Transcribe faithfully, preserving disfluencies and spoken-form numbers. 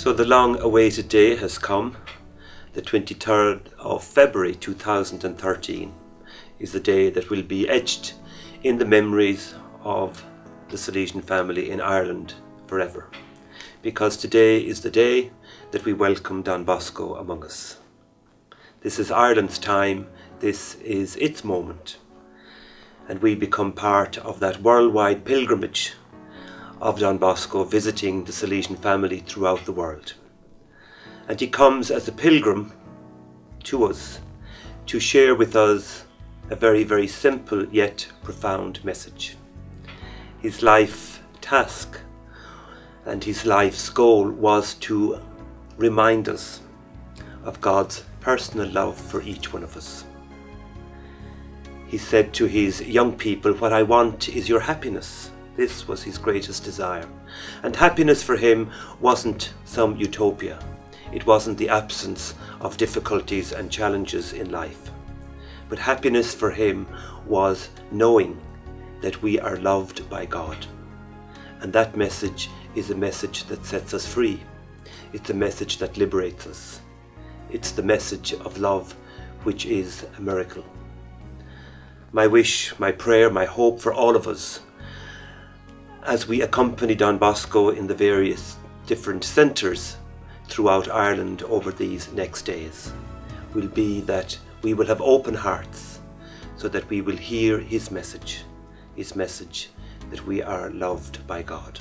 So the long-awaited day has come. The twenty-third of February two thousand thirteen is the day that will be etched in the memories of the Salesian family in Ireland forever. Because today is the day that we welcome Don Bosco among us. This is Ireland's time, this is its moment. And we become part of that worldwide pilgrimage of Don Bosco visiting the Salesian family throughout the world. And he comes as a pilgrim to us to share with us a very, very simple yet profound message. His life task and his life's goal was to remind us of God's personal love for each one of us. He said to his young people, "What I want is your happiness." This was his greatest desire. And happiness for him wasn't some utopia. It wasn't the absence of difficulties and challenges in life. But happiness for him was knowing that we are loved by God. And that message is a message that sets us free. It's a message that liberates us. It's the message of love, which is a miracle. My wish, my prayer, my hope for all of us as we accompany Don Bosco in the various different centres throughout Ireland over these next days will be that we will have open hearts so that we will hear his message, his message that we are loved by God.